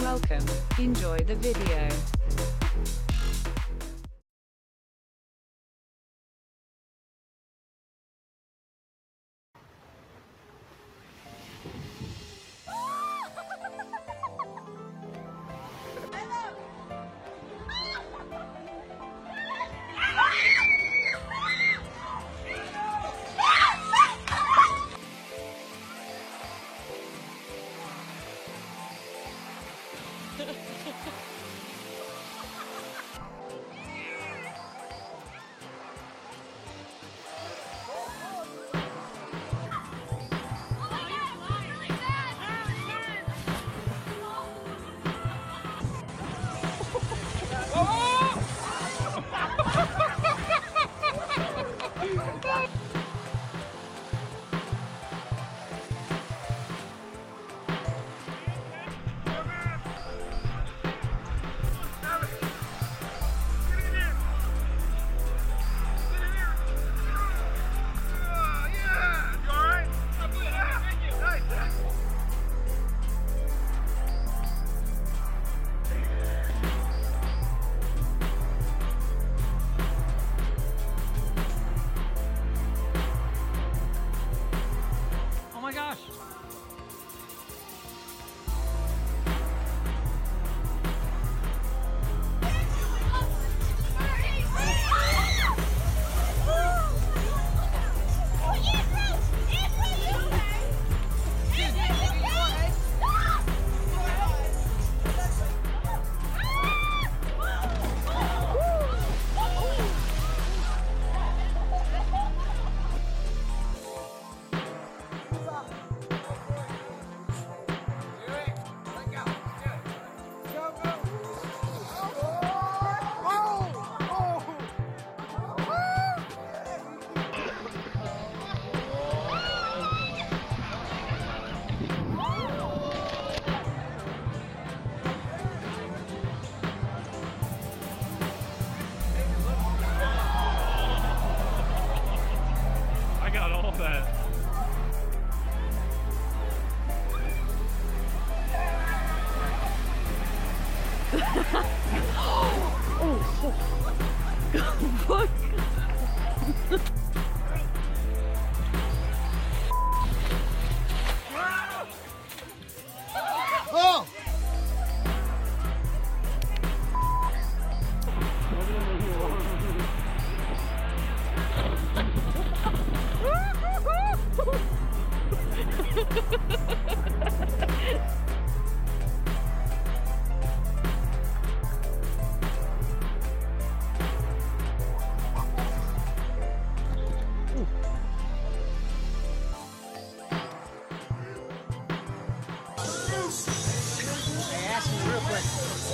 Welcome, enjoy the video.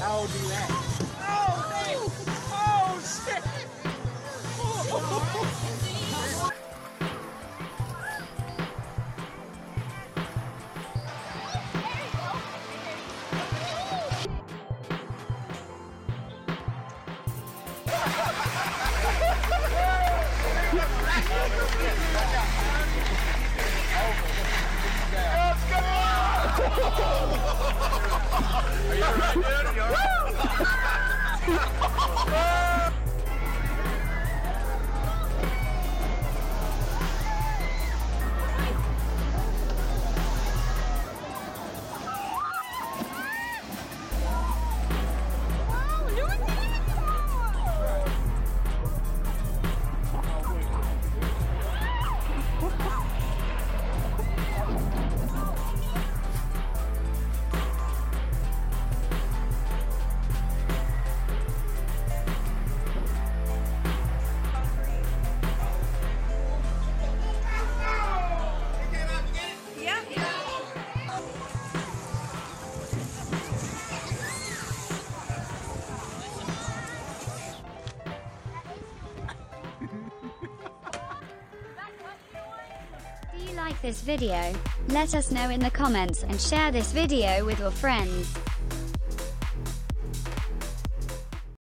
How old do you act? Oh, oh shit! Oh. Are you alright, dude? Are you alright? Like this video, let us know in the comments and share this video with your friends.